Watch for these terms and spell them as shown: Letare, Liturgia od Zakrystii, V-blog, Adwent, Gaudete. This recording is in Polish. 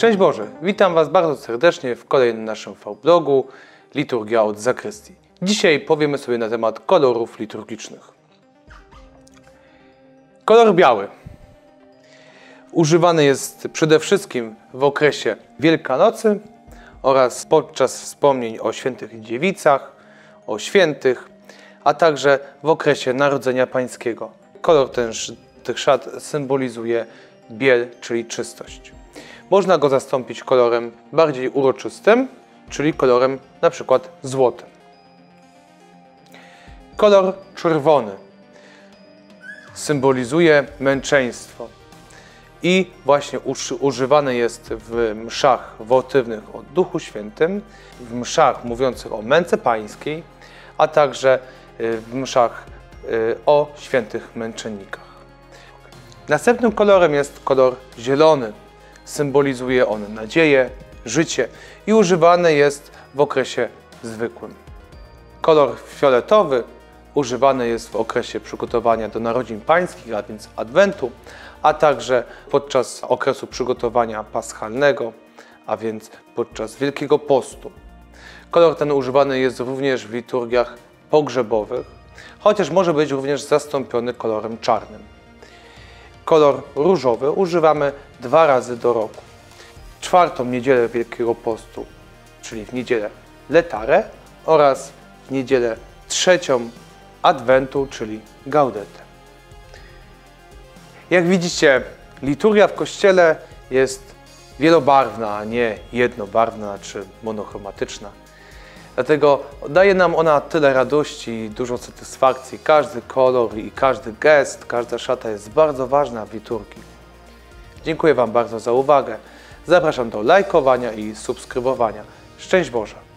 Szczęść Boże! Witam Was bardzo serdecznie w kolejnym naszym V-blogu Liturgia od Zakrystii. Dzisiaj powiemy sobie na temat kolorów liturgicznych. Kolor biały używany jest przede wszystkim w okresie Wielkanocy oraz podczas wspomnień o świętych dziewicach, o świętych, a także w okresie Narodzenia Pańskiego. Kolor tych szat symbolizuje biel, czyli czystość. Można go zastąpić kolorem bardziej uroczystym, czyli kolorem na przykład złotym. Kolor czerwony symbolizuje męczeństwo i właśnie używany jest w mszach wołtywnych o Duchu Świętym, w mszach mówiących o męce pańskiej, a także w mszach o świętych męczennikach. Następnym kolorem jest kolor zielony. Symbolizuje on nadzieję, życie i używany jest w okresie zwykłym. Kolor fioletowy używany jest w okresie przygotowania do Narodzin Pańskich, a więc Adwentu, a także podczas okresu przygotowania paschalnego, a więc podczas Wielkiego Postu. Kolor ten używany jest również w liturgiach pogrzebowych, chociaż może być również zastąpiony kolorem czarnym. Kolor różowy używamy 2 razy do roku. Czwartą niedzielę Wielkiego Postu, czyli w niedzielę Letare oraz w niedzielę trzecią Adwentu, czyli Gaudete. Jak widzicie, liturgia w Kościele jest wielobarwna, a nie jednobarwna czy monochromatyczna. Dlatego daje nam ona tyle radości i dużo satysfakcji. Każdy kolor i każdy gest, każda szata jest bardzo ważna w liturgii. Dziękuję Wam bardzo za uwagę. Zapraszam do lajkowania i subskrybowania. Szczęść Boże!